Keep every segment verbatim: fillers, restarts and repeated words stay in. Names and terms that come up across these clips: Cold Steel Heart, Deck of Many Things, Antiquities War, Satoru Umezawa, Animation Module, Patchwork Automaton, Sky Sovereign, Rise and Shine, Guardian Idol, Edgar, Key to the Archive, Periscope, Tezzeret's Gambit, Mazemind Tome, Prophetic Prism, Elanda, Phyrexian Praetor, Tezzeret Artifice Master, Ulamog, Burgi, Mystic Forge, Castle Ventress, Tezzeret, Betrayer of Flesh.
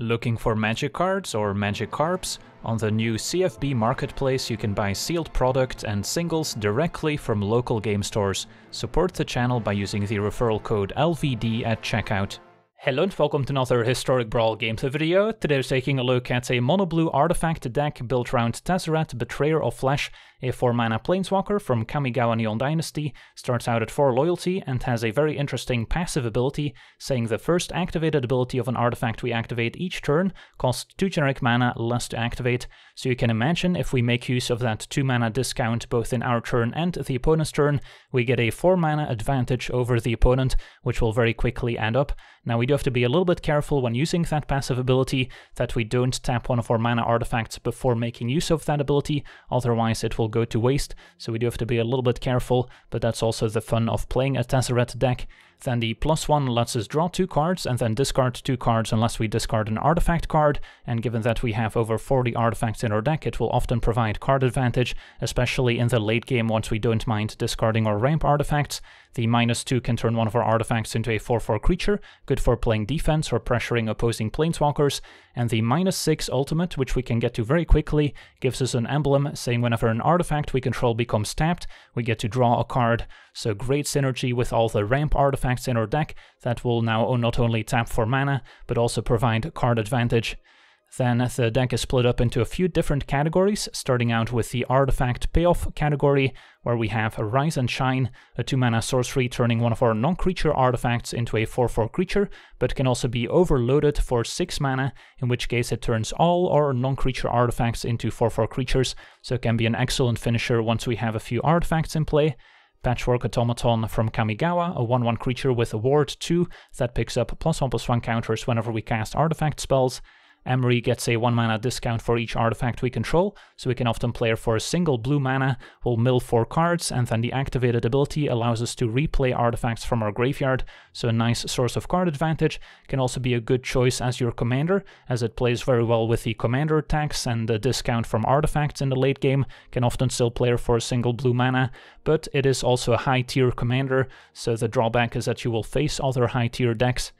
Looking for magic cards or magic carps? On the new C F B marketplace you can buy sealed product and singles directly from local game stores. Support the channel by using the referral code L V D at checkout. Hello and welcome to another Historic Brawl gameplay video. Today we're taking a look at a mono-blue artifact deck built around Tezzeret, Betrayer of Flesh, a four mana planeswalker from Kamigawa Neon Dynasty, starts out at four loyalty and has a very interesting passive ability, saying the first activated ability of an artifact we activate each turn costs two generic mana less to activate, so you can imagine if we make use of that two mana discount both in our turn and the opponent's turn, we get a four mana advantage over the opponent, which will very quickly add up. Now we do have to be a little bit careful when using that passive ability that we don't tap one of our mana artifacts before making use of that ability, otherwise it will go to waste, so we do have to be a little bit careful, but that's also the fun of playing a Tezzeret deck. Then the plus one lets us draw two cards and then discard two cards unless we discard an artifact card, and given that we have over forty artifacts in our deck, it will often provide card advantage, especially in the late game once we don't mind discarding our ramp artifacts. The minus two can turn one of our artifacts into a four four creature, good for playing defense or pressuring opposing planeswalkers, and the minus six ultimate, which we can get to very quickly, gives us an emblem saying whenever an artifact we control becomes tapped, we get to draw a card. So great synergy with all the ramp artifacts in our deck that will now not only tap for mana, but also provide card advantage. Then the deck is split up into a few different categories, starting out with the Artifact Payoff category, where we have Rise and Shine, a two mana sorcery turning one of our non-creature artifacts into a four four creature, but can also be overloaded for six mana, in which case it turns all our non-creature artifacts into four four creatures, so it can be an excellent finisher once we have a few artifacts in play. Patchwork Automaton from Kamigawa, a one one creature with a ward two that picks up plus one plus one counters whenever we cast artifact spells. Emery gets a one mana discount for each artifact we control, so we can often play her for a single blue mana, we'll mill four cards, and then the activated ability allows us to replay artifacts from our graveyard, so a nice source of card advantage. Can also be a good choice as your commander, as it plays very well with the commander attacks, and the discount from artifacts in the late game can often still play her for a single blue mana, but it is also a high tier commander, so the drawback is that you will face other high tier decks.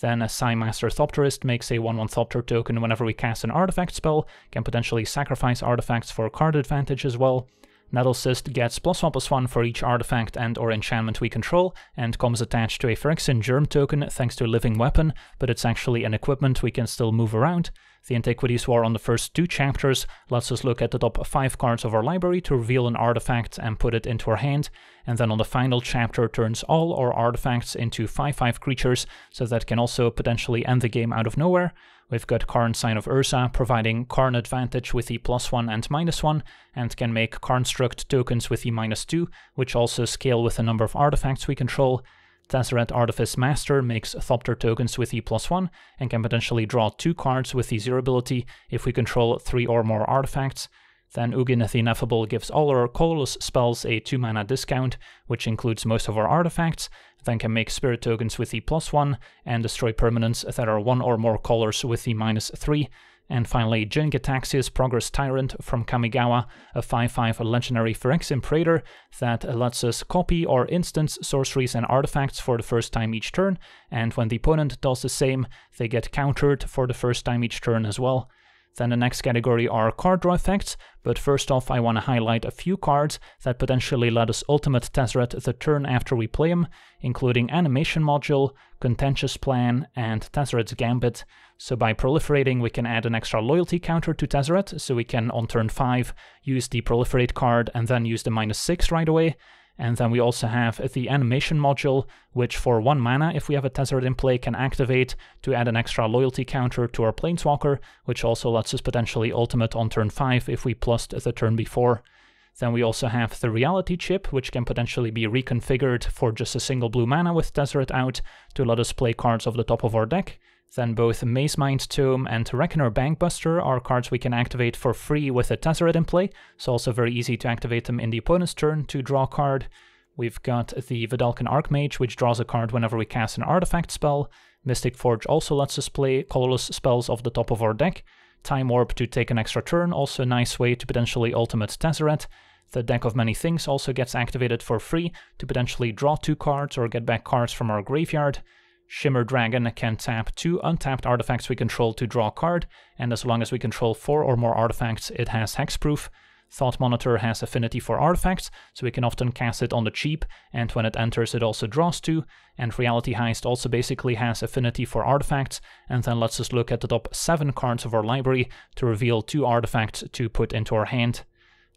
Then a Psymaster Thopterist makes a one one Thopter token whenever we cast an artifact spell, can potentially sacrifice artifacts for card advantage as well. Nettlecyst gets plus one plus one for each artifact and or enchantment we control, and comes attached to a Phyrexian Germ token thanks to a living weapon, but it's actually an equipment we can still move around. The Antiquities War on the first two chapters lets us look at the top five cards of our library to reveal an artifact and put it into our hand, and then on the final chapter turns all our artifacts into five five creatures, so that can also potentially end the game out of nowhere. We've got Karn Sign of Urza, providing Karn advantage with the plus one and minus one, and can make Karnstruct tokens with the minus two, which also scale with the number of artifacts we control. Tezzeret Artifice Master makes Thopter tokens with the plus one, and can potentially draw two cards with the zero ability if we control three or more artifacts. Then Ugin the Ineffable gives all our colorless spells a two mana discount, which includes most of our artifacts, then can make spirit tokens with the plus one, and destroy permanents that are one or more colors with the minus three. And finally, Jin-Gitaxias, Progress Tyrant from Kamigawa, a five five legendary Phyrexian Praetor that lets us copy or instance sorceries and artifacts for the first time each turn, and when the opponent does the same, they get countered for the first time each turn as well. Then the next category are card draw effects, but first off I want to highlight a few cards that potentially let us ultimate Tezzeret the turn after we play him, including Animation Module, Contentious Plan, and Tezzeret's Gambit. So by proliferating we can add an extra loyalty counter to Tezzeret, so we can on turn five use the proliferate card and then use the minus six right away. And then we also have the Animation Module, which for one mana, if we have a Tezzeret in play, can activate to add an extra loyalty counter to our planeswalker, which also lets us potentially ultimate on turn five if we plussed the turn before. Then we also have the Reality Chip, which can potentially be reconfigured for just a single blue mana with Tezzeret out to let us play cards off the top of our deck. Then both Mazemind Tome and Reckoner Bankbuster are cards we can activate for free with a Tezzeret in play, so also very easy to activate them in the opponent's turn to draw a card. We've got the Vedalken Archmage, which draws a card whenever we cast an artifact spell. Mystic Forge also lets us play colorless spells off the top of our deck. Time Warp to take an extra turn, also a nice way to potentially ultimate Tezzeret. The Deck of Many Things also gets activated for free to potentially draw two cards or get back cards from our graveyard. Shimmer Dragon can tap two untapped artifacts we control to draw a card, and as long as we control four or more artifacts, it has hexproof. Thought Monitor has affinity for artifacts, so we can often cast it on the cheap, and when it enters it also draws two, and Reality Heist also basically has affinity for artifacts, and then lets us look at the top seven cards of our library to reveal two artifacts to put into our hand.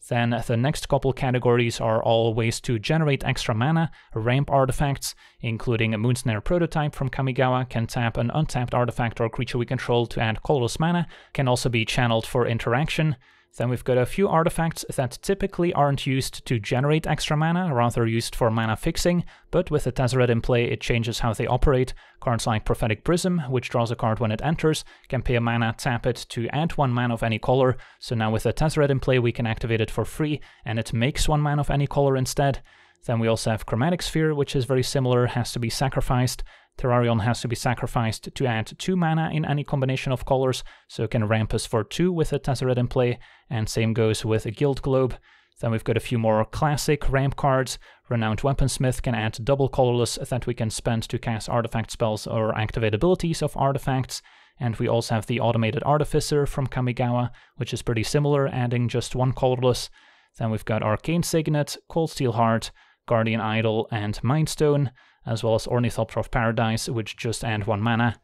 Then the next couple categories are all ways to generate extra mana, ramp artifacts, including a Moonsnare Prototype from Kamigawa, can tap an untapped artifact or creature we control to add colorless mana, can also be channeled for interaction. Then we've got a few artifacts that typically aren't used to generate extra mana, rather used for mana fixing, but with the Tezzeret in play it changes how they operate. Cards like Prophetic Prism, which draws a card when it enters, can pay a mana, tap it to add one mana of any color, so now with the Tezzeret in play we can activate it for free, and it makes one mana of any color instead. Then we also have Chromatic Sphere, which is very similar, has to be sacrificed. Terrarion has to be sacrificed to add two mana in any combination of colors, so it can ramp us for two with a Tezzeret in play, and same goes with a Guild Globe. Then we've got a few more classic ramp cards. Renowned Weaponsmith can add double colorless that we can spend to cast artifact spells or activate abilities of artifacts. And we also have the Automated Artificer from Kamigawa, which is pretty similar, adding just one colorless. Then we've got Arcane Signet, Cold Steel Heart, Guardian Idol, and Mindstone, as well as Ornithopter of Paradise, which just add one mana.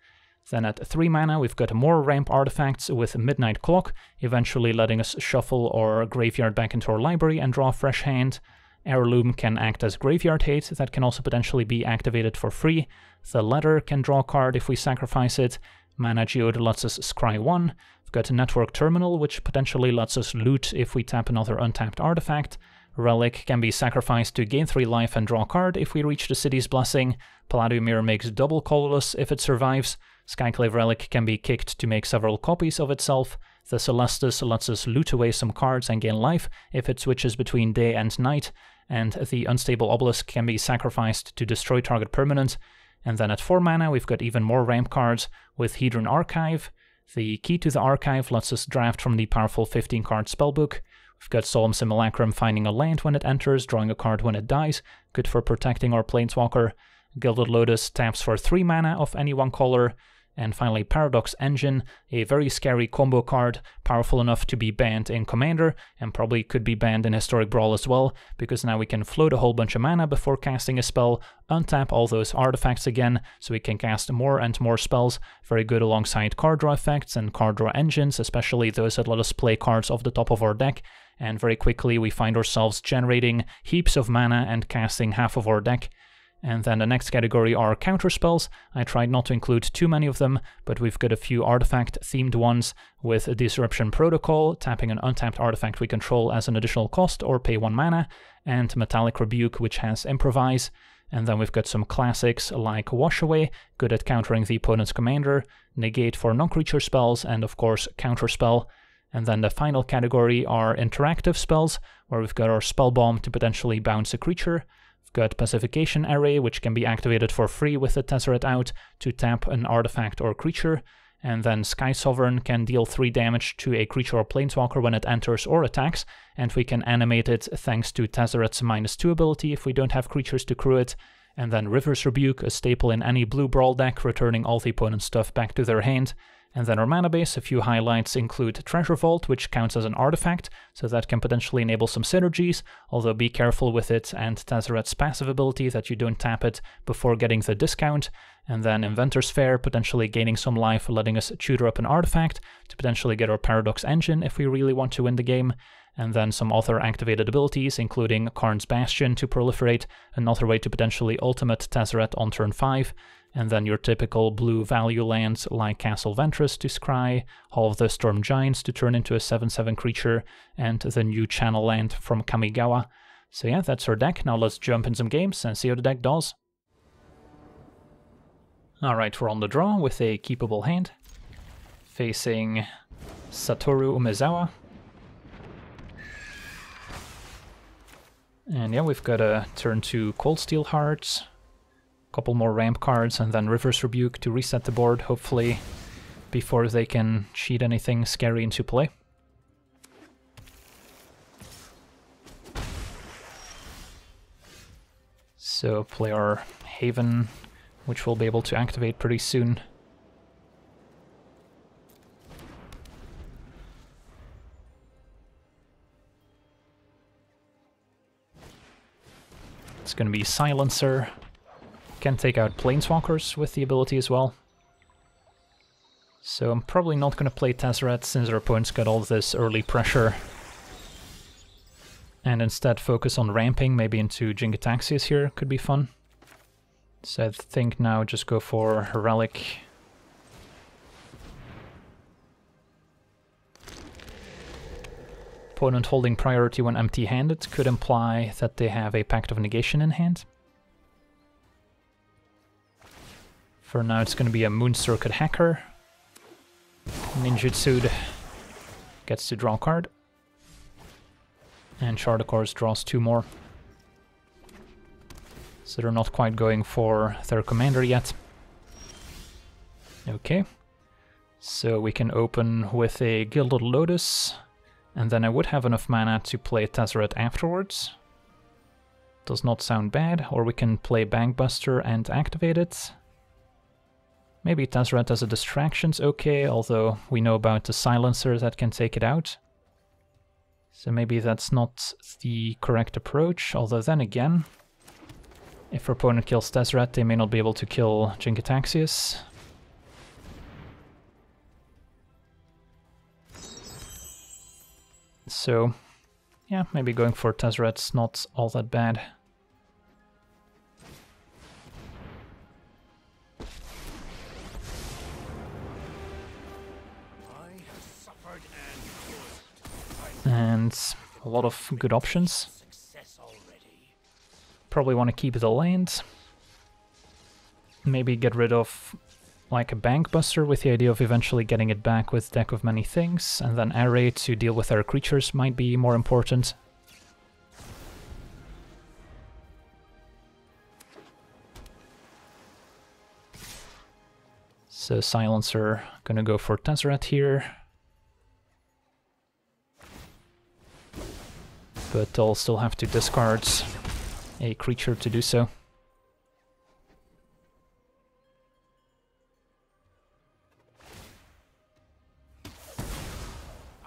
Then at three mana we've got more ramp artifacts with Midnight Clock, eventually letting us shuffle or graveyard back into our library and draw a fresh hand. Heirloom can act as Graveyard Hate, that can also potentially be activated for free. The Letter can draw a card if we sacrifice it. Mana Geode lets us scry one. We've got Network Terminal, which potentially lets us loot if we tap another untapped artifact. Relic can be sacrificed to gain three life and draw a card if we reach the City's Blessing. Palladium Mirror makes double colorless if it survives. Skyclave Relic can be kicked to make several copies of itself. The Celestus lets us loot away some cards and gain life if it switches between day and night. And the Unstable Obelisk can be sacrificed to destroy target permanent. And then at four mana we've got even more ramp cards with Hedron Archive. The Key to the Archive lets us draft from the powerful fifteen card spellbook. We've got Solemn Simulacrum finding a land when it enters, drawing a card when it dies, good for protecting our Planeswalker. Gilded Lotus taps for three mana of any one color. And finally Paradox Engine, a very scary combo card, powerful enough to be banned in Commander, and probably could be banned in Historic Brawl as well, because now we can float a whole bunch of mana before casting a spell, untap all those artifacts again, so we can cast more and more spells, very good alongside card draw effects and card draw engines, especially those that let us play cards off the top of our deck. And very quickly we find ourselves generating heaps of mana and casting half of our deck. And then the next category are counterspells. I tried not to include too many of them, but we've got a few artifact-themed ones with a Disruption Protocol, tapping an untapped artifact we control as an additional cost or pay one mana, and Metallic Rebuke, which has Improvise. And then we've got some classics like Wash Away, good at countering the opponent's commander, Negate for non-creature spells, and of course Counterspell. And then the final category are interactive spells, where we've got our Spell Bomb to potentially bounce a creature. We've got Pacification Array, which can be activated for free with the Tezzeret out to tap an artifact or creature. And then Sky Sovereign can deal three damage to a creature or planeswalker when it enters or attacks, and we can animate it thanks to Tezzeret's minus two ability if we don't have creatures to crew it. And then River's Rebuke, a staple in any blue brawl deck, returning all the opponent's stuff back to their hand. And then our mana base, a few highlights include Treasure Vault, which counts as an artifact, so that can potentially enable some synergies, although be careful with it and Tezzeret's passive ability that you don't tap it before getting the discount. And then Inventor's Fair, potentially gaining some life, letting us tutor up an artifact to potentially get our Paradox Engine if we really want to win the game. And then some other activated abilities, including Karn's Bastion to proliferate, another way to potentially ultimate Tezzeret on turn five, and then your typical blue value lands like Castle Ventress to scry, Hall of the Storm Giants to turn into a seven seven creature, and the new channel land from Kamigawa. So yeah, that's our deck. Now let's jump in some games and see how the deck does. Alright, we're on the draw with a keepable hand, facing Satoru Umezawa. And yeah, we've got a turn to Cold Steel Heart, a couple more ramp cards, and then River's Rebuke to reset the board, hopefully, before they can cheat anything scary into play. So play our Haven which we'll be able to activate pretty soon. It's going to be Silencer. Can take out Planeswalkers with the ability as well. So I'm probably not going to play Tezzeret since our opponent's got all this early pressure. And instead focus on ramping, maybe into Jin-Gitaxias here, could be fun. So I think now just go for Relic. Opponent holding priority when empty-handed could imply that they have a Pact of Negation in hand. For now it's going to be a Moon Circuit Hacker. Ninjutsu'd gets to draw a card. And Shard of Course draws two more. So they're not quite going for their commander yet. Okay. So we can open with a Gilded Lotus. And then I would have enough mana to play Tezzeret afterwards. Does not sound bad. Or we can play Bankbuster and activate it. Maybe Tezzeret as a distraction's okay, although we know about the Silencer that can take it out. So maybe that's not the correct approach, although then again, if our opponent kills Tezzeret, they may not be able to kill Jin-Gitaxias. So, yeah, maybe going for Tezzeret's not all that bad. And a lot of good options. Probably want to keep the land. Maybe get rid of like a Bankbuster with the idea of eventually getting it back with Deck of Many Things, and then Array to deal with our creatures might be more important. So Silencer, gonna go for Tezzeret here. But they'll still have to discard a creature to do so.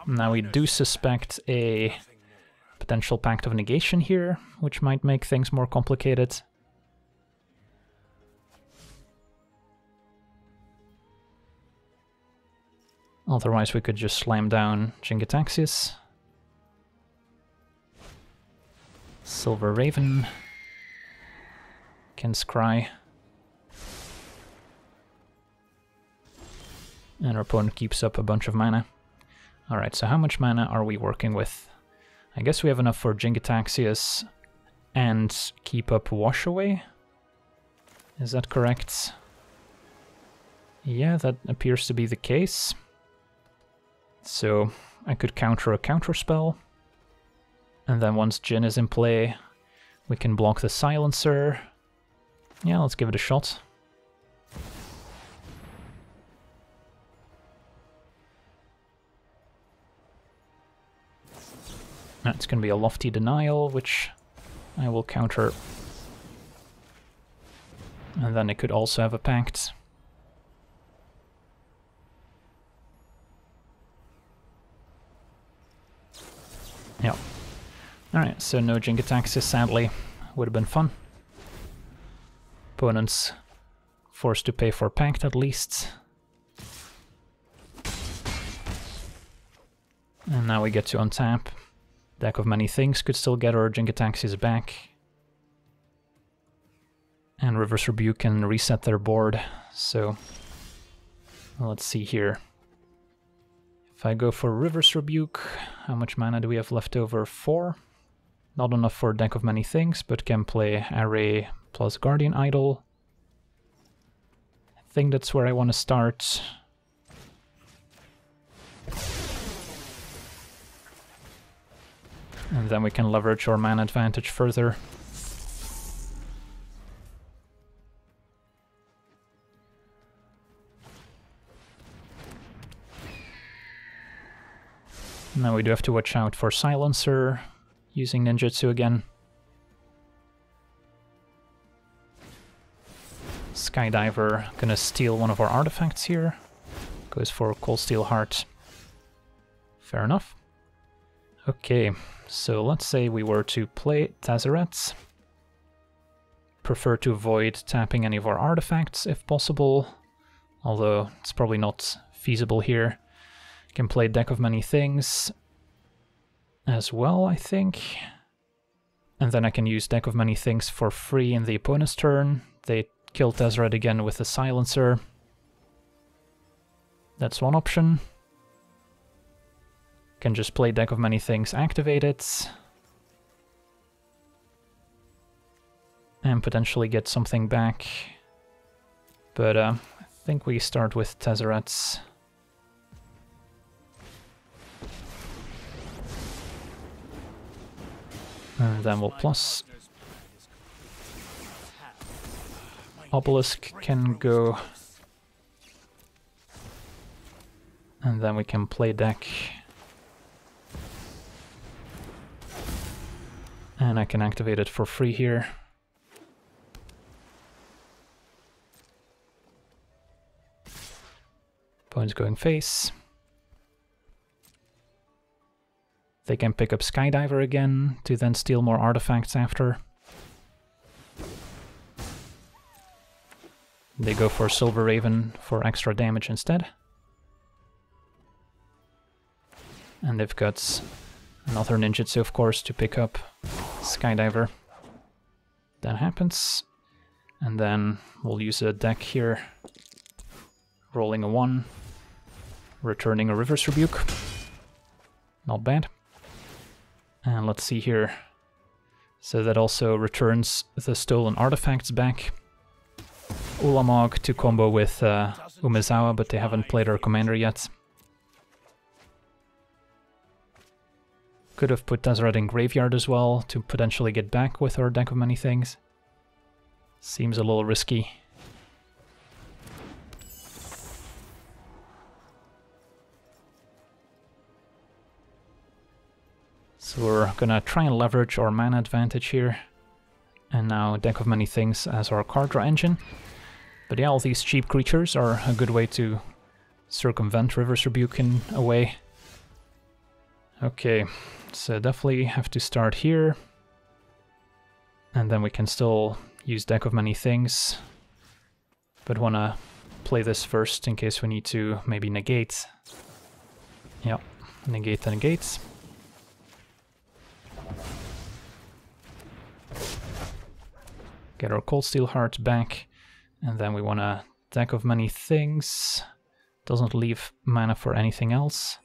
Now we do suspect a potential Pact of Negation here, which might make things more complicated. Otherwise we could just slam down Jin-Gitaxias. Silver Raven can scry. And our opponent keeps up a bunch of mana. Alright, so how much mana are we working with? I guess we have enough for Jin-Gitaxias and keep up Wash Away. Is that correct? Yeah, that appears to be the case. So I could counter a counterspell. And then once Jin is in play, we can block the Silencer. Yeah, let's give it a shot. That's going to be a lofty denial, which I will counter. And then it could also have a pact. Yep. Alright, so no Jin-Gitaxias, sadly. Would have been fun. Opponents forced to pay for Pact, at least. And now we get to untap. Deck of Many Things could still get our Jin-Gitaxias back. And River's Rebuke can reset their board, so... let's see here. If I go for River's Rebuke, how much mana do we have left over? Four? Not enough for a Deck of Many Things, but can play Array plus Guardian Idol. I think that's where I want to start. And then we can leverage our mana advantage further. Now we do have to watch out for Silencer. Using Ninjutsu again. Skydiver. Gonna steal one of our artifacts here. Goes for Cold Steel Heart. Fair enough. Okay, so let's say we were to play Tezzeret. Prefer to avoid tapping any of our artifacts if possible, although it's probably not feasible here. Can play Deck of Many Things as well, I think. And then I can use Deck of Many Things for free in the opponent's turn. They kill Tezzeret again with a silencer. That's one option. Can just play Deck of Many Things, activate it, and potentially get something back. But uh, I think we start with Tezzeret. And then we'll plus. Obelisk can go. And then we can play Deck. And I can activate it for free here. Opponent's going face. They can pick up Skydiver again to then steal more artifacts after. They go for Silver Raven for extra damage instead. And they've got another ninjutsu, of course, to pick up Skydiver. That happens. And then we'll use a Deck here. Rolling a one. Returning a River's Rebuke. Not bad. And let's see here. So that also returns the stolen artifacts back. Ulamog to combo with uh, Umezawa, but they haven't played our commander yet. Could have put Tezzeret in graveyard as well to potentially get back with our Deck of Many Things. Seems a little risky. So we're gonna try and leverage our mana advantage here. And now Deck of Many Things as our card draw engine. But yeah, all these cheap creatures are a good way to circumvent River's Rebuke in a way. Okay, so definitely have to start here, and then we can still use Deck of Many Things, but wanna play this first in case we need to maybe negate. Yep, negate the negates. Get our Cold Steel Heart back, and then we wanna Deck of Many Things. Doesn't leave mana for anything else.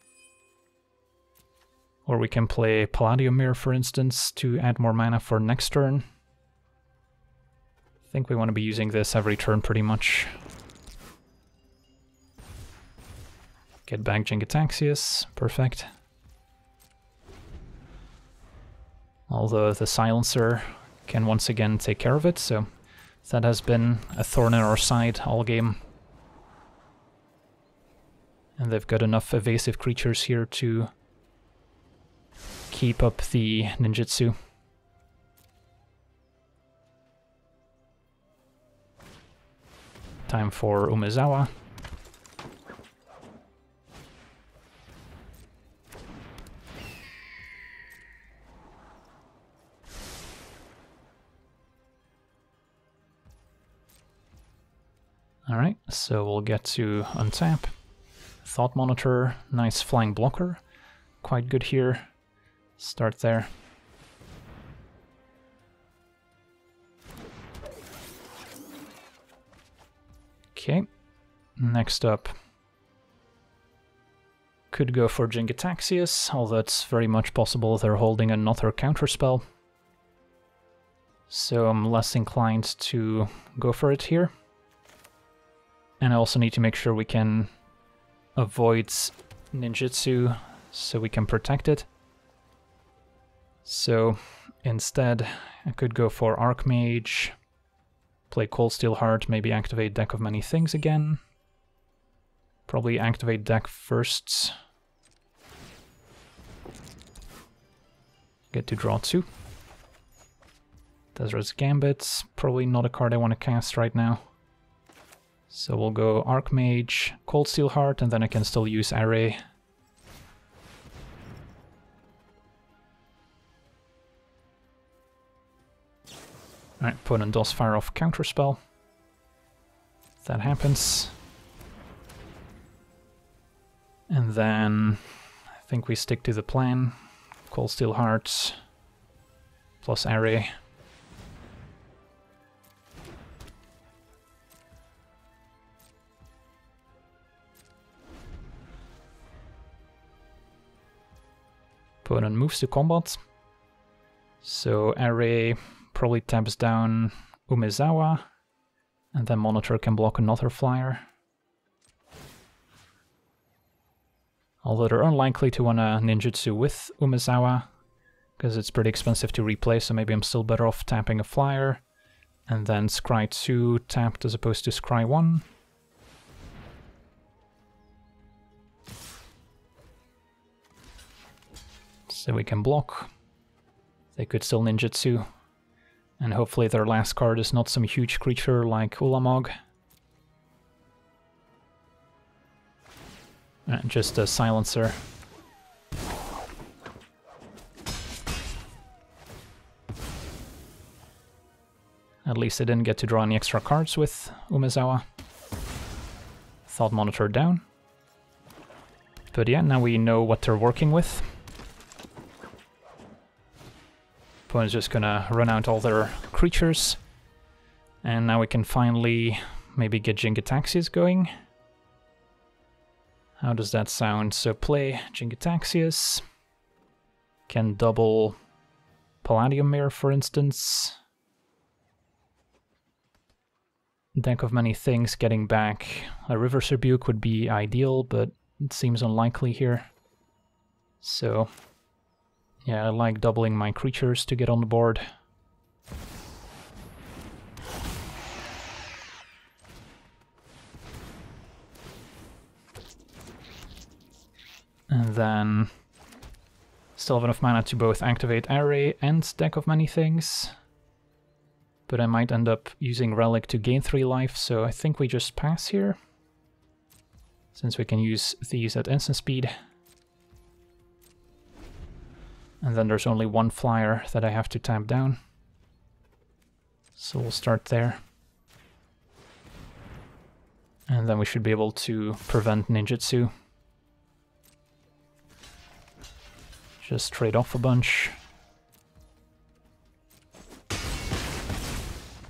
Or we can play Palladium Mirror, for instance, to add more mana for next turn. I think we want to be using this every turn, pretty much. Get back Jin-Gitaxias, perfect. Although the silencer can once again take care of it, so that has been a thorn in our side all game. And they've got enough evasive creatures here to keep up the ninjutsu. Time for Umezawa. Alright, so we'll get to untap. Thought Monitor, nice flying blocker. Quite good here. Start there. Okay, next up. Could go for Jin-Gitaxias, although it's very much possible they're holding another counterspell. So I'm less inclined to go for it here. And I also need to make sure we can avoid ninjutsu so we can protect it. So instead, I could go for Archmage, play Cold Steel Heart, maybe activate Deck of Many Things again. Probably activate Deck first. Get to draw two. Tezzeret's Gambit, probably not a card I want to cast right now. So we'll go Archmage, Cold Steel Heart, and then I can still use Array. Alright, opponent does fire off Counterspell. If that happens. And then I think we stick to the plan. Cold Steel Hearts plus Array. Opponent moves to combat. So Array probably taps down Umezawa, and then Monitor can block another flyer. Although they're unlikely to want to ninjutsu with Umezawa, because it's pretty expensive to replay, so maybe I'm still better off tapping a flyer. And then Scry two tapped as opposed to Scry one. So we can block. They could still ninjutsu. And hopefully their last card is not some huge creature like Ulamog. And just a silencer. At least I didn't get to draw any extra cards with Umezawa. Thought Monitor down. But yeah, now we know what they're working with. Opponent's just gonna run out all their creatures. And now we can finally maybe get Jin-Gitaxias going. How does that sound? So play Jin-Gitaxias. Can double Palladium Mirror, for instance. Deck of Many Things getting back a River's Rebuke would be ideal, but it seems unlikely here. So yeah, I like doubling my creatures to get on the board. And then still have enough mana to both activate Array and Deck of Many Things. But I might end up using Relic to gain three life, so I think we just pass here, since we can use these at instant speed. And then there's only one flyer that I have to tap down. So we'll start there. And then we should be able to prevent ninjutsu. Just trade off a bunch.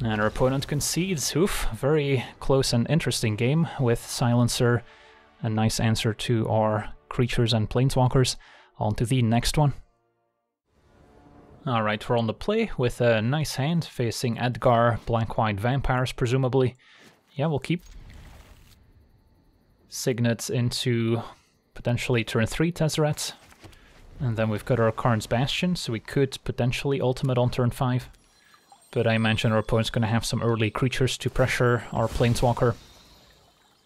And our opponent concedes. Oof, very close and interesting game with Silencer. A nice answer to our creatures and planeswalkers. On to the next one. Alright, we're on the play with a nice hand facing Edgar, black-white vampires, presumably. Yeah, we'll keep Signet into potentially turn three Tezzeret. And then we've got our Karn's Bastion, so we could potentially ultimate on turn five. But I imagine our opponent's going to have some early creatures to pressure our Planeswalker.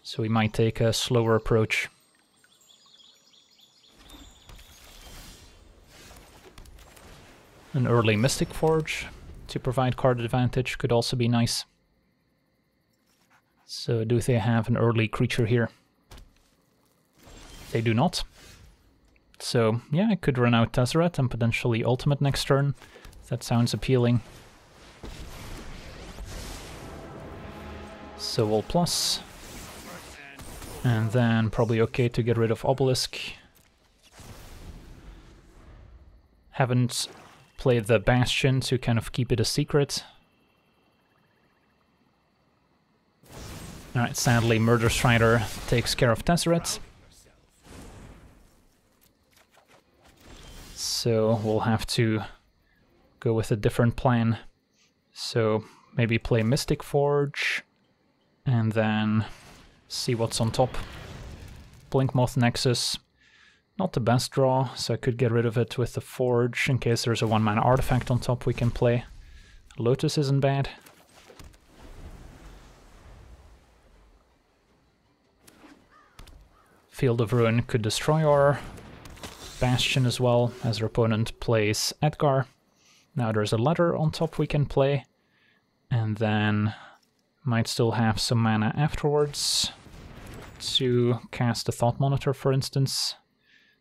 So we might take a slower approach. An early Mystic Forge to provide card advantage could also be nice. So do they have an early creature here? They do not. So yeah, I could run out Tezzeret and potentially ultimate next turn. That sounds appealing. So we'll plus. And then probably okay to get rid of Obelisk. Haven't play the Bastion to kind of keep it a secret. Alright, sadly Murder Strider takes care of Tezzeret. So we'll have to go with a different plan. So maybe play Mystic Forge and then see what's on top. Blinkmoth Nexus. Not the best draw, so I could get rid of it with the Forge in case there's a one-mana artifact on top we can play. Lotus isn't bad. Field of Ruin could destroy our Bastion as well, as our opponent plays Edgar. Now there's a letter on top we can play, and then Might still have some mana afterwards to cast a Thought Monitor, for instance.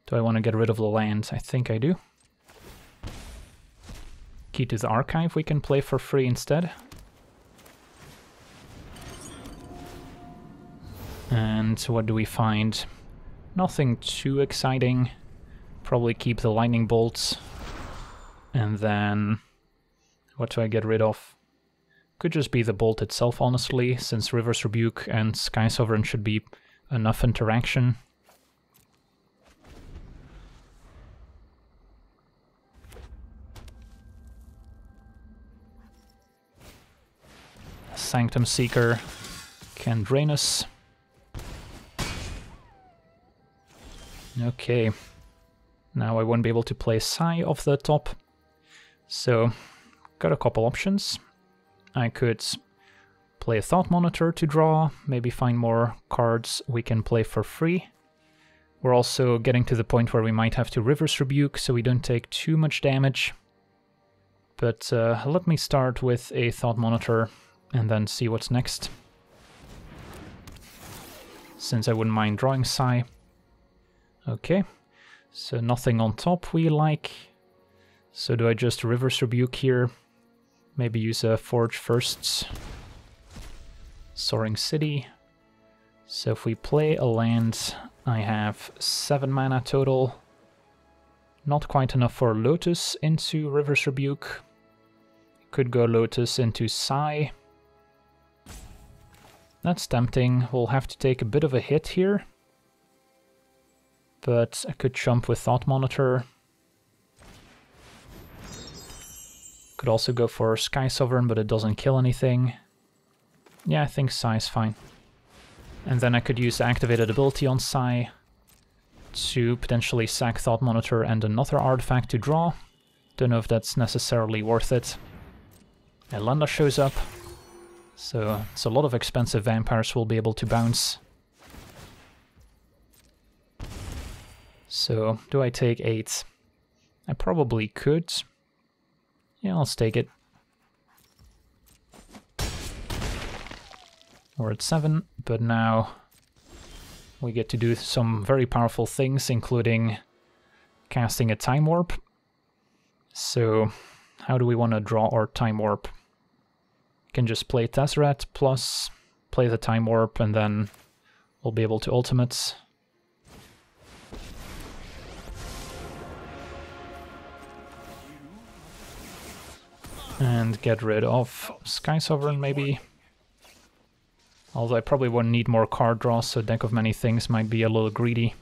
Do I want to get rid of the land? I think I do. Key to the Archive we can play for free instead. And what do we find? Nothing too exciting. Probably keep the Lightning Bolts. And then... what do I get rid of? Could just be the bolt itself, honestly, since River's Rebuke and Sky Sovereign should be enough interaction. Sanctum Seeker can drain us. Okay, now I won't be able to play Psy off the top, so got a couple options. I could play a Thought Monitor to draw, maybe find more cards we can play for free. We're also getting to the point where we might have to River's Rebuke, so we don't take too much damage. But uh, let me start with a Thought Monitor and then see what's next, since I wouldn't mind drawing Psy. Okay, so nothing on top we like, so do I just River's Rebuke here? Maybe use a Forge first. Soaring City. So if we play a land, I have seven mana total. Not quite enough for Lotus into River's Rebuke. Could go Lotus into Psy. That's tempting, we'll have to take a bit of a hit here. But I could jump with Thought Monitor. Could also go for Sky Sovereign, but it doesn't kill anything. Yeah, I think Psy is fine. And then I could use the activated ability on Psy to potentially sack Thought Monitor and another artifact to draw. Don't know if that's necessarily worth it. Elanda shows up, so it's a lot of expensive vampires we'll be able to bounce. So, do I take eight? I probably could. Yeah, let's take it. We're at seven, but now we get to do some very powerful things, including casting a Time Warp. So, how do we want to draw our Time Warp? We can just play Tezzeret, plus play the Time Warp, and then we'll be able to ultimate. And get rid of Sky Sovereign, maybe. Although I probably won't need more card draws, so Deck of Many Things might be a little greedy.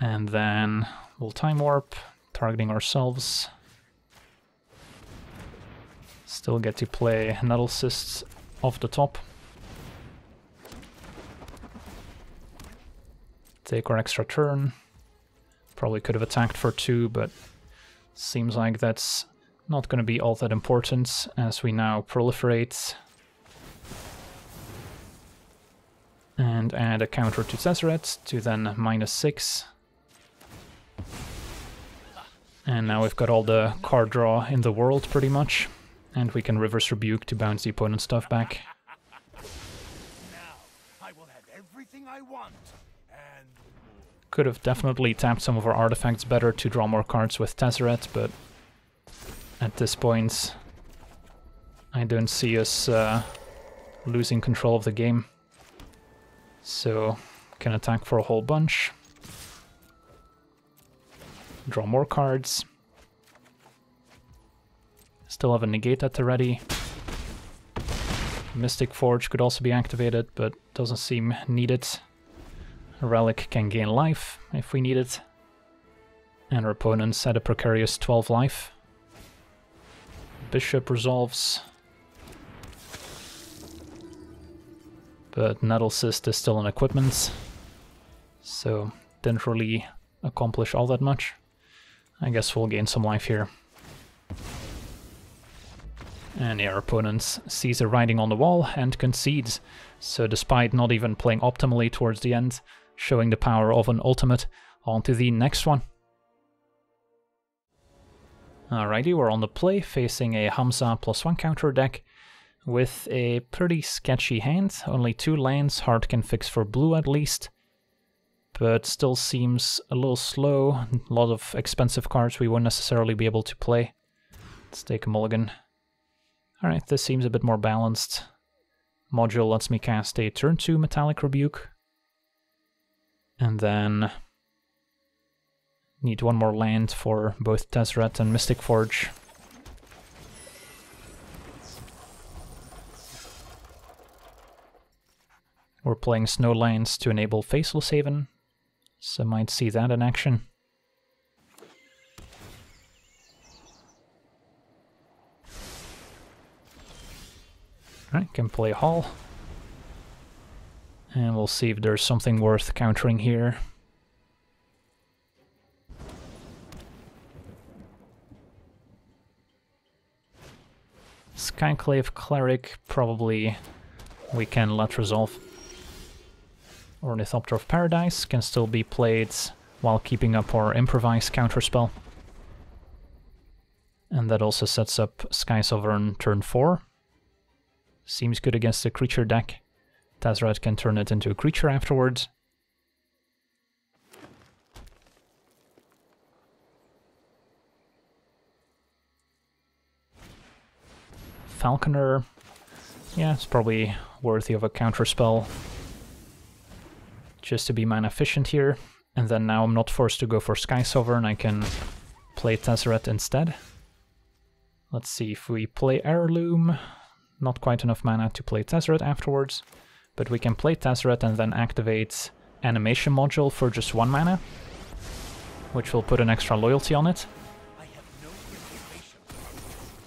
And then we'll Time Warp, targeting ourselves. Still get to play Nettlecyst off the top. Take our extra turn. Probably could have attacked for two, but seems like that's not going to be all that important, as we now proliferate. And add a counter to Tezzeret to then minus six. And now we've got all the card draw in the world, pretty much. And we can River's Rebuke to bounce the opponent's stuff back. Could have definitely tapped some of our artifacts better to draw more cards with Tezzeret, but at this point, I don't see us uh, losing control of the game. So, can attack for a whole bunch. Draw more cards. Still have a Negate at the ready. Mystic Forge could also be activated, but doesn't seem needed. A Relic can gain life if we need it. And our opponent's at a precarious twelve life. Bishop resolves, but Nettlecyst is still an equipment, so didn't really accomplish all that much. I guess we'll gain some life here. And yeah, our opponent sees it riding on the wall and concedes, so despite not even playing optimally towards the end, showing the power of an ultimate. On to the next one. Alrighty, we're on the play, facing a Hamza plus one counter deck. with a pretty sketchy hand. Only two lands, Heart can fix for blue at least, but still seems a little slow. A lot of expensive cards we won't necessarily be able to play. Let's take a mulligan. Alright, this seems a bit more balanced. Module lets me cast a turn two Metallic Rebuke. And then need one more land for both Tezzeret and Mystic Forge. We're playing Snow Lands to enable Faceless Haven, so might see that in action. Alright, can play Hall. And we'll see if there's something worth countering here. Skyclave Cleric, probably we can let resolve. Ornithopter of Paradise can still be played while keeping up our improvised counterspell. And that also sets up Sky Sovereign turn four. Seems good against the creature deck. Tezzeret can turn it into a creature afterwards. Falconer, yeah, it's probably worthy of a counterspell. Just to be mana efficient here, and then now I'm not forced to go for Sky Sovereign, I can play Tezzeret instead. Let's see if we play Heirloom, not quite enough mana to play Tezzeret afterwards, but we can play Tezzeret and then activate Animation Module for just one mana, which will put an extra loyalty on it.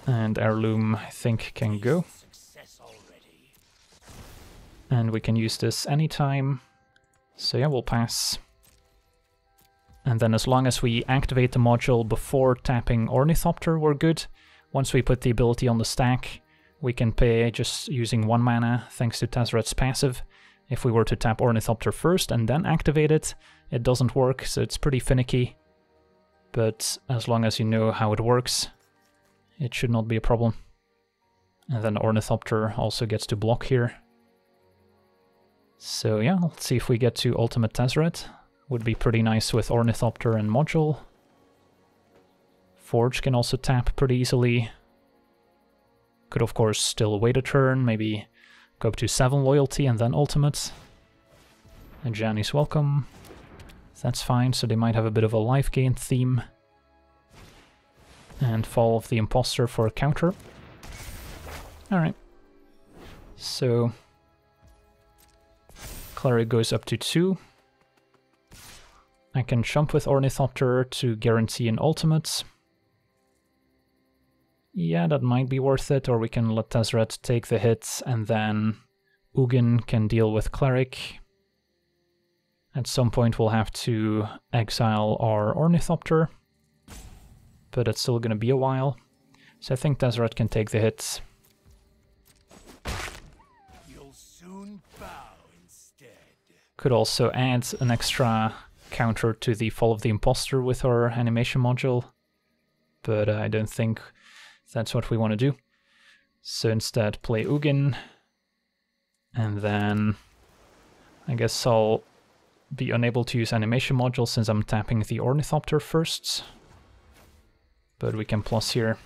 And Heirloom, I think, can go. And we can use this anytime. So yeah, we'll pass. And then as long as we activate the module before tapping Ornithopter, we're good. Once we put the ability on the stack, we can pay just using one mana, thanks to Tezzeret's passive. If we were to tap Ornithopter first and then activate it, it doesn't work, so it's pretty finicky. But as long as you know how it works, it should not be a problem. And then Ornithopter also gets to block here. So yeah, let's see if we get to Ultimate Tezzeret. Would be pretty nice with Ornithopter and Module. Forge can also tap pretty easily. Could of course still wait a turn, maybe go up to seven Loyalty and then Ultimate. And Jani's welcome. That's fine, so they might have a bit of a life gain theme. And Fall of the Imposter for a counter. Alright. So Cleric goes up to two. I can jump with Ornithopter to guarantee an ultimate. Yeah, that might be worth it, or we can let Tezzeret take the hit and then Ugin can deal with Cleric. At some point we'll have to exile our Ornithopter, but it's still gonna be a while. So I think Tezzeret can take the hit. Could also add an extra counter to the Fall of the Imposter with our animation module, but uh, I don't think that's what we want to do. So instead play Ugin, and then I guess I'll be unable to use animation module since I'm tapping the Ornithopter first, but we can plus here.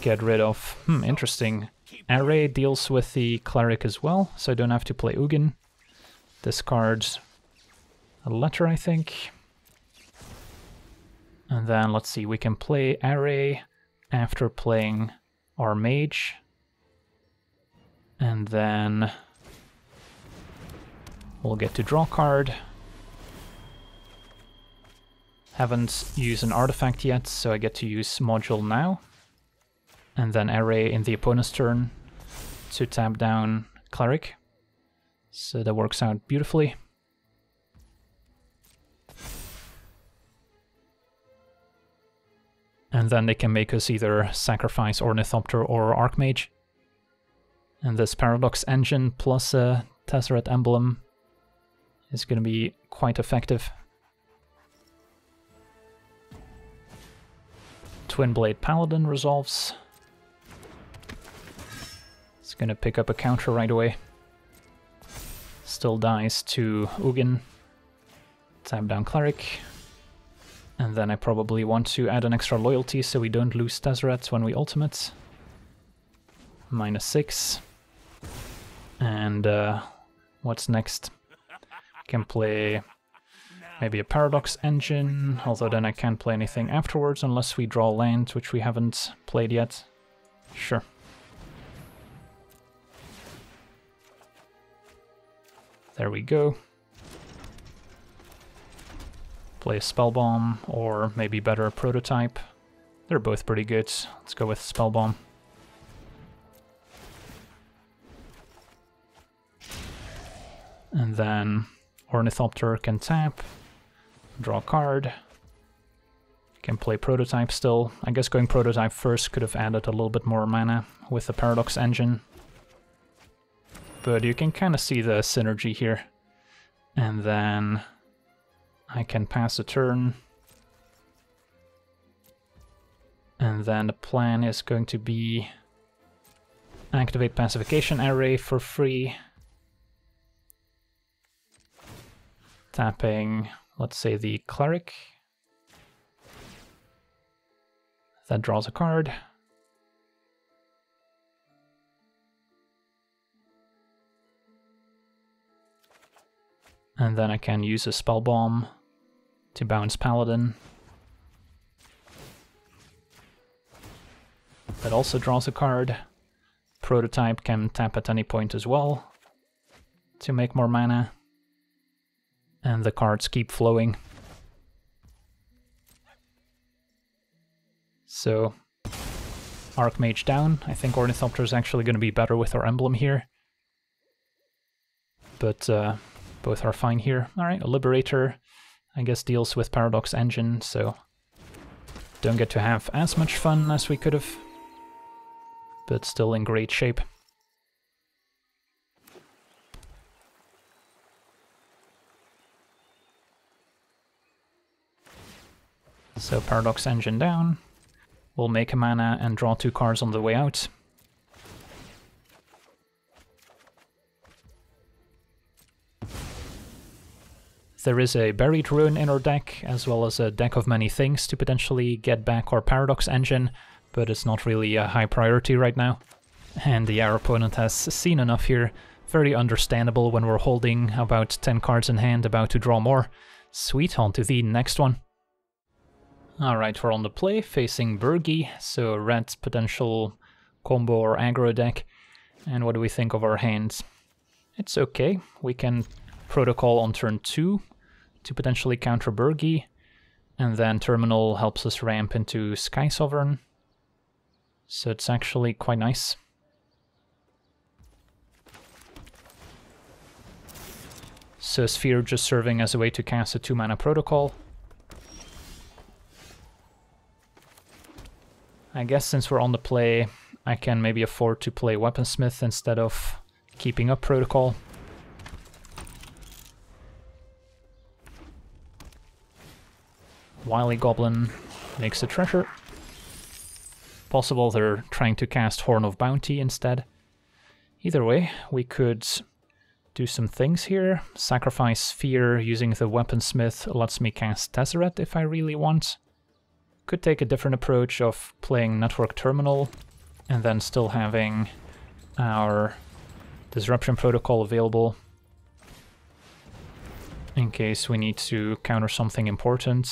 Get rid of, hmm, interesting. Array deals with the Cleric as well, so I don't have to play Ugin. Discard a letter, I think. And then, let's see, we can play Array after playing our Mage. And then we'll get to draw card. Haven't used an artifact yet, so I get to use Module now. And then Array in the opponent's turn to tap down Cleric. So that works out beautifully. And then they can make us either sacrifice Ornithopter or Archmage. And this Paradox Engine plus a Tezzeret Emblem is going to be quite effective. Twinblade Paladin resolves. gonna pick up a counter right away. Still dies to Ugin. Tap down Cleric. And then I probably want to add an extra loyalty so we don't lose Tezzeret when we ultimate. Minus six. And uh, what's next? Can play maybe a Paradox Engine, although then I can't play anything afterwards unless we draw land, which we haven't played yet. Sure. There we go. Play a Spellbomb, or maybe better, a Prototype. They're both pretty good. Let's go with Spellbomb. And then Ornithopter can tap, draw a card, can play Prototype still. I guess going Prototype first could have added a little bit more mana with the Paradox Engine. But you can kind of see the synergy here. And then I can pass a turn. And then the plan is going to be activate Pacification Array for free. Tapping, let's say, the Cleric. That draws a card. And then I can use a Spellbomb to bounce Paladin. That also draws a card. Prototype can tap at any point as well to make more mana. And the cards keep flowing. So, Archmage down. I think Ornithopter is actually going to be better with our emblem here. But uh, both are fine here. Alright, a Liberator, I guess, deals with Paradox Engine, so don't get to have as much fun as we could have. But still in great shape. So Paradox Engine down, we'll make a mana and draw two cards on the way out. There is a Buried Ruin in our deck, as well as a Deck of Many Things to potentially get back our Paradox Engine, but it's not really a high priority right now. And yeah, our opponent has seen enough here. Very understandable when we're holding about ten cards in hand, about to draw more. Sweet, on to the next one. Alright, we're on the play, facing Burgi, so red potential combo or aggro deck. And what do we think of our hands? It's okay. We can Protocol on turn two to potentially counter Burgi, and then Terminal helps us ramp into Sky Sovereign. So it's actually quite nice. So Sphere just serving as a way to cast a two-mana Protocol. I guess since we're on the play, I can maybe afford to play Weaponsmith instead of keeping up Protocol. Wily Goblin makes a treasure. Possible they're trying to cast Horn of Bounty instead. Either way, we could do some things here. Sacrifice Sphere using the Weaponsmith lets me cast Tezzeret if I really want. Could take a different approach of playing Network Terminal and then still having our Disruption Protocol available in case we need to counter something important.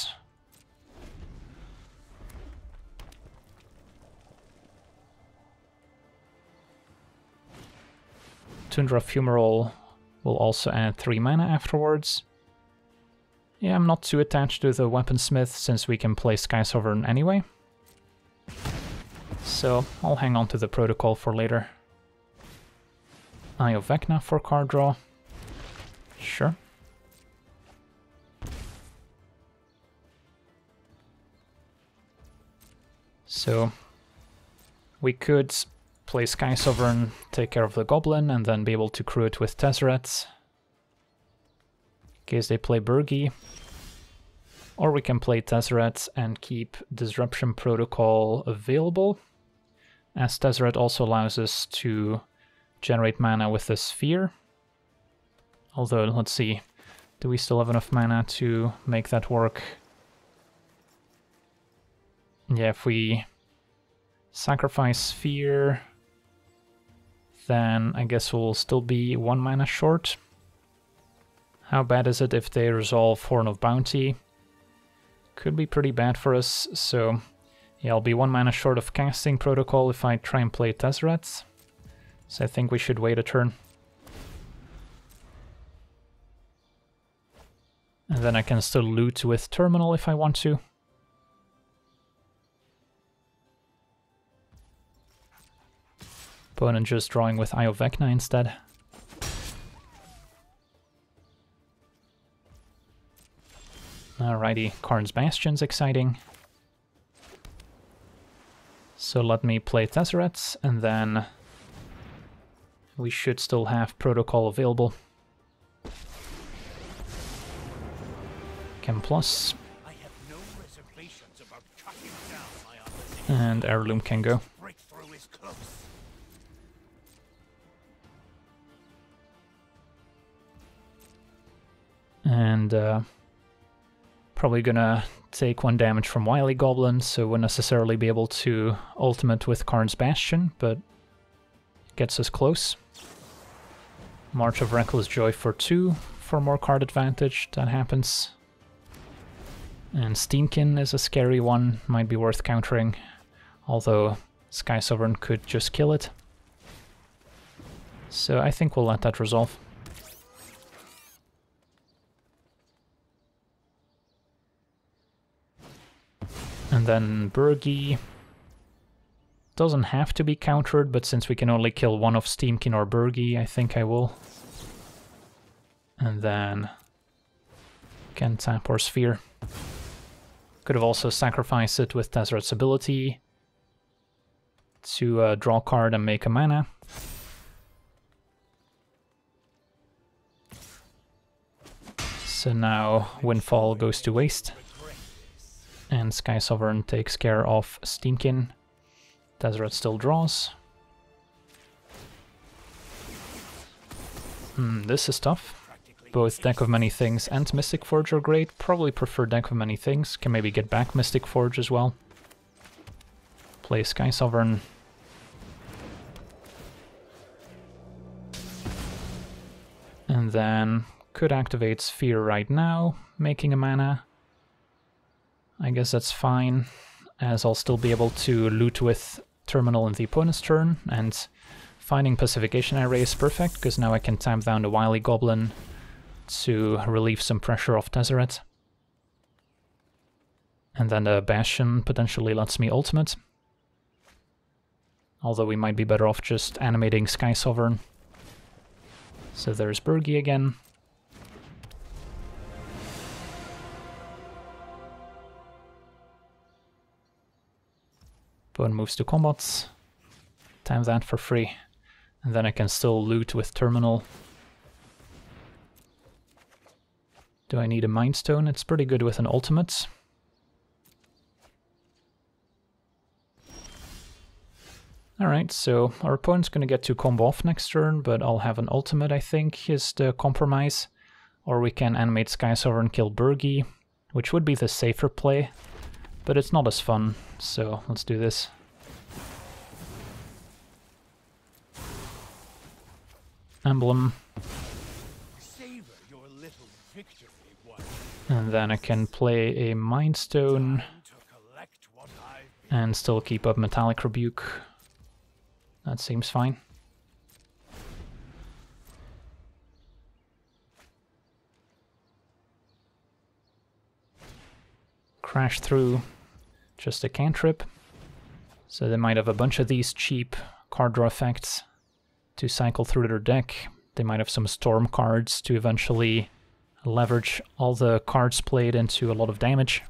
Tundra Fumarole will also add three mana afterwards. Yeah, I'm not too attached to the Weaponsmith since we can play Sky Sovereign anyway. So I'll hang on to the Protocol for later. Eye of Vecna for card draw. Sure. So we could play Sky Sovereign, take care of the Goblin, and then be able to crew it with Tezzeret. In case they play Burgi, or we can play Tezzeret and keep Disruption Protocol available, as Tezzeret also allows us to generate mana with the sphere. Although, let's see, do we still have enough mana to make that work? Yeah, if we sacrifice sphere, then I guess we'll still be one mana short. How bad is it if they resolve Horn of Bounty? Could be pretty bad for us, so yeah, I'll be one mana short of casting protocol if I try and play Tezzeret. So I think we should wait a turn. And then I can still loot with Terminal if I want to. Opponent just drawing with Eye of Vecna instead. Alrighty, Karn's Bastion's exciting. So let me play Tezzeret, and then we should still have Protocol available. Can plus. I have no reservations about cutting down my opposition. And Heirloom can go. Breakthrough is close. And uh, probably gonna take one damage from Wily Goblin, so won't necessarily be able to ultimate with Karn's Bastion, but gets us close. March of Reckless Joy for two for more card advantage, that happens. And Steamkin is a scary one, might be worth countering, although Sky Sovereign could just kill it. So I think we'll let that resolve. And then Burgi doesn't have to be countered, but since we can only kill one of Steamkin or Burgi, I think I will. And then can tap or sphere. Could have also sacrificed it with Tezzeret's ability to uh, draw a card and make a mana. So now Windfall goes to waste. And Sky Sovereign takes care of Steamkin. Tezzeret still draws. Mm, this is tough. Both Deck of Many Things and Mystic Forge are great. Probably prefer Deck of Many Things. Can maybe get back Mystic Forge as well. Play Sky Sovereign. And then could activate Sphere right now, making a mana. I guess that's fine, as I'll still be able to loot with Terminal in the opponent's turn, and finding Pacification Array is perfect, because now I can tap down the Wily Goblin to relieve some pressure off Tezzeret. And then the Bastion potentially lets me ultimate. Although we might be better off just animating Sky Sovereign. So there's Burgi again. Bone moves to combat, time that for free, and then I can still loot with Terminal. Do I need a Mind Stone? It's pretty good with an ultimate. Alright, so our opponent's gonna get to combo off next turn, but I'll have an ultimate, I think, is the compromise. Or we can animate Sky Sovereign, kill Burgi, which would be the safer play. But it's not as fun, so let's do this. Emblem. And then I can play a Mind Stone and still keep up Metallic Rebuke. That seems fine. Crash through, just a cantrip. So they might have a bunch of these cheap card draw effects to cycle through their deck. They might have some storm cards to eventually leverage all the cards played into a lot of damage.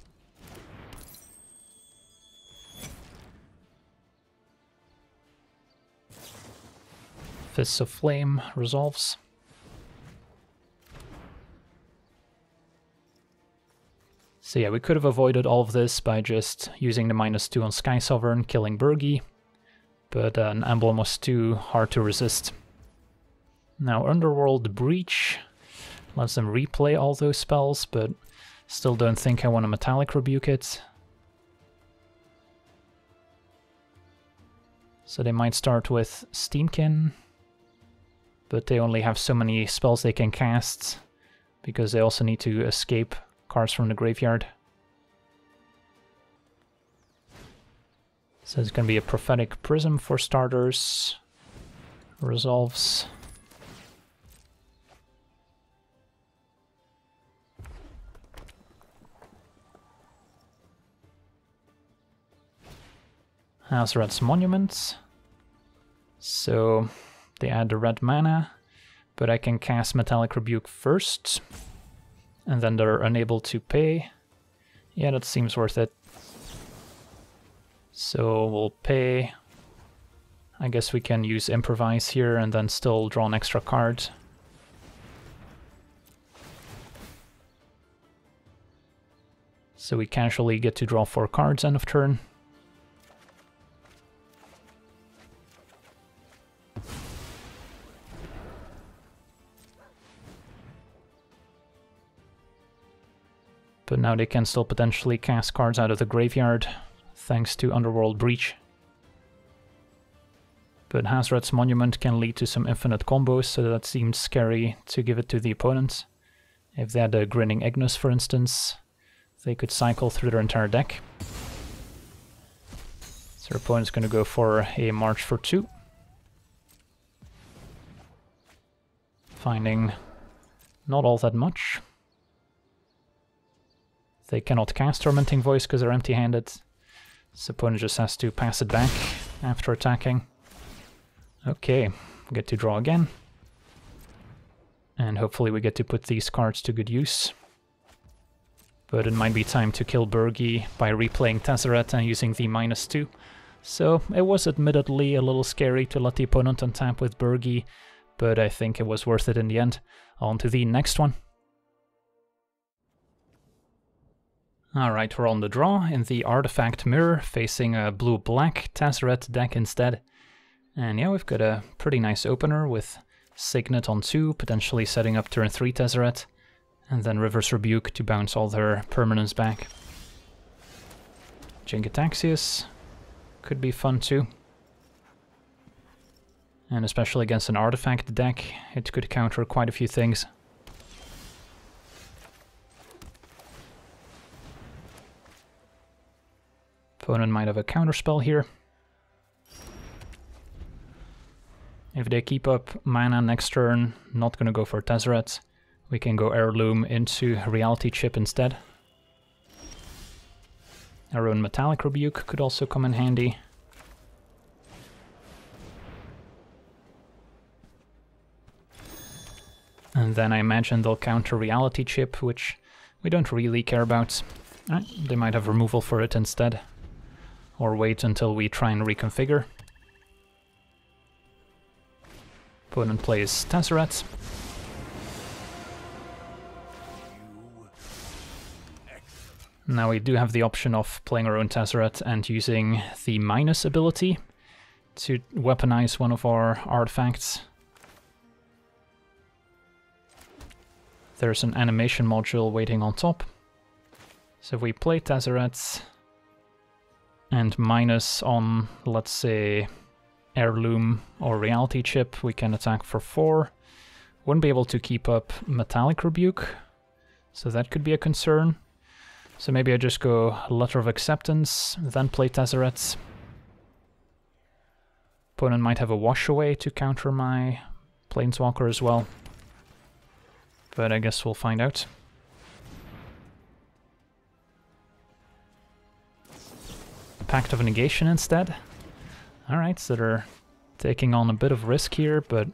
Fists of Flame resolves. So yeah, we could have avoided all of this by just using the minus two on Sky Sovereign, killing Burgi, but an emblem was too hard to resist. Now Underworld Breach lets them replay all those spells, but still don't think I want to Metallic Rebuke it. So they might start with Steamkin, but they only have so many spells they can cast, because they also need to escape cards from the graveyard. So it's going to be a Prophetic Prism for starters. Resolves. Hazoret's Monument. So they add the red mana, but I can cast Metallic Rebuke first, and then they're unable to pay. Yeah, that seems worth it. So we'll pay. I guess we can use Improvise here and then still draw an extra card. So we casually get to draw four cards end of turn. But now they can still potentially cast cards out of the graveyard, thanks to Underworld Breach. But Hazoret's Monument can lead to some infinite combos, so that seems scary to give it to the opponent. If they had a Grinning Ignis, for instance, they could cycle through their entire deck. So their opponent's going to go for a March for two. Finding not all that much. They cannot cast Tormenting Voice because they're empty-handed. This opponent just has to pass it back after attacking. Okay, get to draw again. And hopefully we get to put these cards to good use. But it might be time to kill Burgi by replaying Tezzeret and using the minus two. So it was admittedly a little scary to let the opponent untap with Burgi, but I think it was worth it in the end. On to the next one. Alright, we're on the draw in the Artifact Mirror, facing a blue-black Tezzeret deck instead. And yeah, we've got a pretty nice opener with Signet on two, potentially setting up turn three Tezzeret, and then River's Rebuke to bounce all their permanents back. Jin-Gitaxias could be fun too. And especially against an Artifact deck, it could counter quite a few things. Opponent might have a Counterspell here. If they keep up mana next turn, not gonna go for Tezzeret. We can go Heirloom into Reality Chip instead. Our own Metallic Rebuke could also come in handy. And then I imagine they'll counter Reality Chip, which we don't really care about. Ah, they might have removal for it instead. Or wait until we try and reconfigure. Opponent plays Tezzeret. Now we do have the option of playing our own Tezzeret and using the minus ability to weaponize one of our artifacts. There's an animation module waiting on top. So if we play Tezzeret and minus on, let's say, Heirloom or Reality Chip, we can attack for four. Wouldn't be able to keep up Metallic Rebuke, so that could be a concern. So maybe I just go Letter of Acceptance, then play Tezzeret. Opponent might have a Wash Away to counter my Planeswalker as well, but I guess we'll find out. Pact of Negation instead. Alright, so they're taking on a bit of risk here, but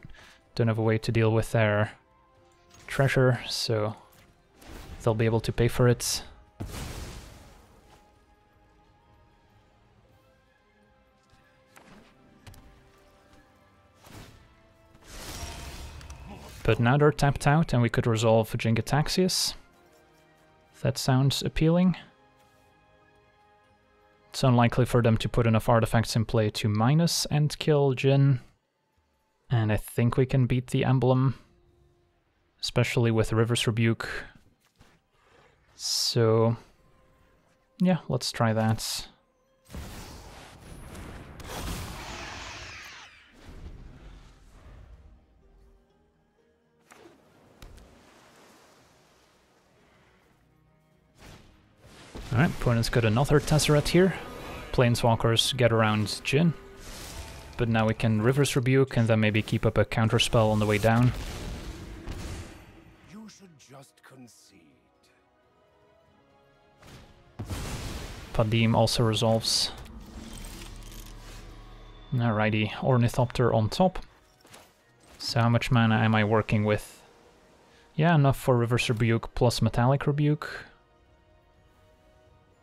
don't have a way to deal with their treasure, so they'll be able to pay for it. But now they're tapped out and we could resolve Jin-Gitaxias. That sounds appealing. It's unlikely for them to put enough artifacts in play to minus and kill Jin. And I think we can beat the emblem, especially with River's Rebuke. So, yeah, let's try that. Alright, opponent's got another Tezzeret here. Planeswalkers get around Jin. But now we can River's Rebuke and then maybe keep up a Counterspell on the way down. You should just concede. Padim also resolves. Alrighty, Ornithopter on top. So how much mana am I working with? Yeah, enough for River's Rebuke plus Metallic Rebuke.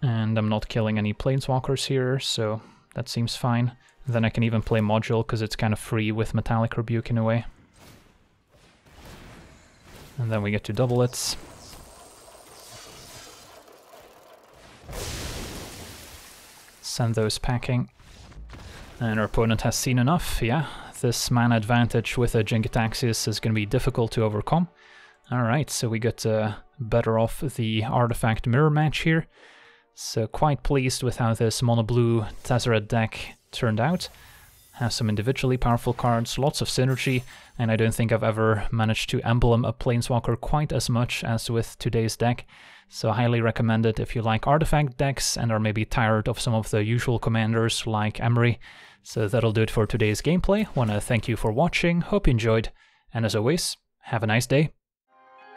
And I'm not killing any Planeswalkers here, so that seems fine. Then I can even play Module, because it's kind of free with Metallic Rebuke in a way. And then we get to double it. Send those packing. And our opponent has seen enough, yeah. This mana advantage with a Jin-Gitaxias is going to be difficult to overcome. Alright, so we got uh, better off the Artifact Mirror match here. So quite pleased with how this mono-blue Tezzeret deck turned out. Have some individually powerful cards, lots of synergy, and I don't think I've ever managed to emblem a Planeswalker quite as much as with today's deck. So highly recommend it if you like artifact decks and are maybe tired of some of the usual commanders like Emery. So that'll do it for today's gameplay. Want to thank you for watching, hope you enjoyed, and as always, have a nice day.